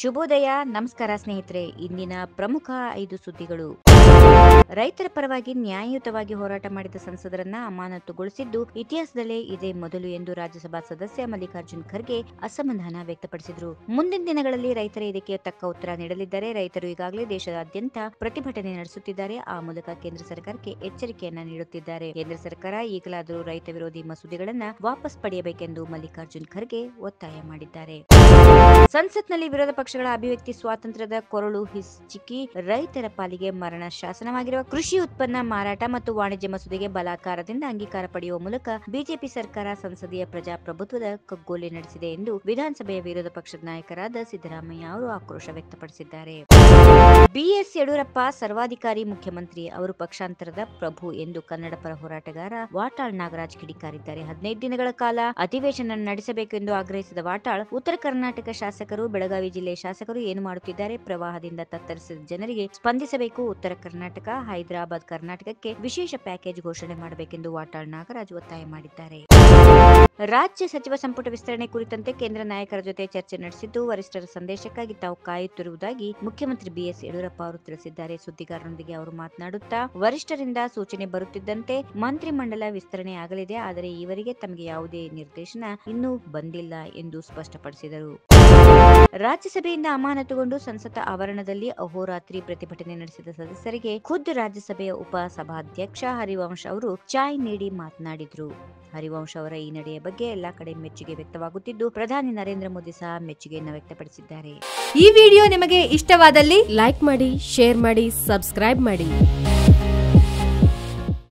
ಶುಭೋದಯ, ನಮಸ್ಕಾರ ಸ್ನೇಹಿತರೆ. ಇಂದಿನ ಪ್ರಮುಖ 5 ಸುದ್ದಿಗಳು. ರೈತರ ಪರವಾಗಿ ನ್ಯಾಯಯುತವಾಗಿ ಹೋರಾಟ ಮಾಡಿದ ಸಂಸದರನ್ನ ಅಮಾನತುಗೊಳಿಸಿದ್ದು ಇತಿಹಾಸದಲ್ಲೇ ಇದೇ ಮೊದಲು ಎಂದು ರಾಜ್ಯಸಭಾ ಸದಸ್ಯ ಮಲ್ಲಿಕಾರ್ಜುನ್ ಖರ್ಗೆ ಅಸಮಾಧಾನ ವ್ಯಕ್ತಪಡಿಸಿದರು. ಮುಂದಿನ ದಿನಗಳಲ್ಲಿ ರೈತರ ಇದಕ್ಕೆ ತಕ್ಕ ಉತ್ತರ ನೀಡಲಿದ್ದಾರೆ. ರೈತರು ಈಗಾಗಲೇ ದೇಶದಾದ್ಯಂತ ಪ್ರತಿಭಟನೆ ನಡೆಸುತ್ತಿದ್ದಾರೆ. ಆ ಮೂಲಕ ಕೇಂದ್ರ ಸರ್ಕಾರಕ್ಕೆ ಎಚ್ಚರಿಕೆಯನ್ನ ನೀಡುತ್ತಿದ್ದಾರೆ. ಕೇಂದ್ರ ಸರ್ಕಾರ ಈಗಲಾದರೂ ರೈತ ವಿರೋಧಿ ಮಸೂದೆಗಳನ್ನ ವಾಪಸ್ ಪಡೆಯಬೇಕೆಂದು ಮಲ್ಲಿಕಾರ್ಜುನ್ ಖರ್ಗೆ ಒತ್ತಾಯ ಮಾಡಿದ್ದಾರೆ. ಸಂಸತ್ನಲ್ಲಿ ವಿರೋಧ ಪಕ್ಷಗಳ ಅಭಿವ್ಯಕ್ತಿ ಸ್ವಾತಂತ್ರ್ಯದ ಕೊರಳು ಹಿಚ್ಚಿಕ್ಕಿ ರೈತರ ಪಾಲಿಗೆ ಮರಣ ಶಾಸನವಾಗಿರುವ ಕೃಷಿ ಉತ್ಪನ್ನ ಮಾರಾಟ ಮತ್ತು ವಾಣಿಜ್ಯ ಮಸೂದೆಗೆ ಬಲಾತ್ಕಾರದಿಂದ ಅಂಗೀಕಾರ ಪಡೆಯುವ ಮೂಲಕ ಬಿಜೆಪಿ ಸರ್ಕಾರ ಸಂಸದೀಯ ಪ್ರಜಾಪ್ರಭುತ್ವದ ಕಗ್ಗೊಲೆ ನಡೆಸಿದೆ ಎಂದು ವಿಧಾನಸಭೆಯ ವಿರೋಧ ಪಕ್ಷದ ನಾಯಕರಾದ ಸಿದ್ದರಾಮಯ್ಯ ಅವರು ಆಕ್ರೋಶ ವ್ಯಕ್ತಪಡಿಸಿದ್ದಾರೆ. ಯಡ್ಯೂರಪ್ಪ ಸರ್ವಾಧಿಕಾರಿ ಮುಖ್ಯಮಂತ್ರಿ, ಅವರು ಪಕ್ಷಾಂತರದ ಪ್ರಭು ಎಂದು ಕನ್ನಡ ಪರ ಹೋರಾಟಗಾರ ವಾಟಾಳ್ ನಾಗರಾಜ್ ಕಿಡಿಕಾರಿದ್ದಾರೆ. 15 ದಿನಗಳ ಕಾಲ ಅಧಿವೇಶನ ನಡೆಸಬೇಕು ಎಂದು ಆಗ್ರಹಿಸಿದ ವಾಟಾಳ್, ಉತ್ತರ ಕರ್ನಾಟಕ ಶಾಸಕರು, ಬೆಳಗಾವಿ ಜಿಲ್ಲೆ ಶಾಸಕರು ಏನು ಮಾಡುತ್ತಿದ್ದಾರೆ? ಪ್ರವಾಹದಿಂದ ತತ್ತರಿಸಿದ ಜನರಿಗೆ ಸ್ಪಂದಿಸಬೇಕು. ಉತ್ತರ ಕರ್ನಾಟಕ, ಹೈದರಾಬಾದ್ ಕರ್ನಾಟಕಕ್ಕೆ ವಿಶೇಷ ಪ್ಯಾಕೇಜ್ ಘೋಷಣೆ ಮಾಡಬೇಕೆಂದು ವಾಟಾಳ್ ನಾಗರಾಜ್ ಒತ್ತಾಯ ಮಾಡಿದ್ದಾರೆ. ರಾಜ್ಯ ಸಚಿವ ಸಂಪುಟ ವಿಸ್ತರಣೆ ಕುರಿತಂತೆ ಕೇಂದ್ರ ನಾಯಕರ ಜೊತೆ ಚರ್ಚೆ ನಡೆಸಿದ್ದು, ವರಿಷ್ಠರ ಸಂದೇಶಕ್ಕಾಗಿ ತಾವು ಕಾಯುತ್ತಿರುವುದಾಗಿ ಮುಖ್ಯಮಂತ್ರಿ ಯಡ್ಯೂರಪ್ಪ ಅವರು ತಿಳಿಸಿದ್ದಾರೆ. ಸುದ್ದಿಗಾರರೊಂದಿಗೆ ಅವರು ಮಾತನಾಡುತ್ತಾ, ವರಿಷ್ಠರಿಂದ ಸೂಚನೆ ಬರುತ್ತಿದ್ದಂತೆ ಮಂತ್ರಿಮಂಡಲ ವಿಸ್ತರಣೆ ಆಗಲಿದೆ. ಆದರೆ ಈವರೆಗೆ ತಮಗೆ ಯಾವುದೇ ನಿರ್ದೇಶನ ಇನ್ನೂ ಬಂದಿಲ್ಲ ಎಂದು ಸ್ಪಷ್ಟಪಡಿಸಿದರು. ರಾಜ್ಯಸಭೆಯಿಂದ ಅಮಾನತುಗೊಂಡು ಸಂಸತ್ ಆವರಣದಲ್ಲಿ ಅಹೋರಾತ್ರಿ ಪ್ರತಿಭಟನೆ ನಡೆಸಿದ ಸದಸ್ಯರಿಗೆ ಖುದ್ದು ರಾಜ್ಯಸಭೆಯ ಉಪ ಸಭಾಧ್ಯಕ್ಷ ಹರಿವಂಶ್ ಅವರು ಚಾಯ್ ನೀಡಿ ಮಾತನಾಡಿದರು. ಹರಿವಂಶ್ ಅವರ ಈ ನಡೆಯ ಬಗ್ಗೆ ಎಲ್ಲಾ ಕಡೆ ಮೆಚ್ಚುಗೆ ವ್ಯಕ್ತವಾಗುತ್ತಿದ್ದು, ಪ್ರಧಾನಿ ನರೇಂದ್ರ ಮೋದಿ ಸಹ ಮೆಚ್ಚುಗೆಯನ್ನು ವ್ಯಕ್ತಪಡಿಸಿದ್ದಾರೆ. ಈ ವಿಡಿಯೋ ನಿಮಗೆ ಇಷ್ಟವಾದಲ್ಲಿ ಲೈಕ್ ಮಾಡಿ, ಶೇರ್ ಮಾಡಿ, ಸಬ್ಸ್ಕ್ರೈಬ್ ಮಾಡಿ.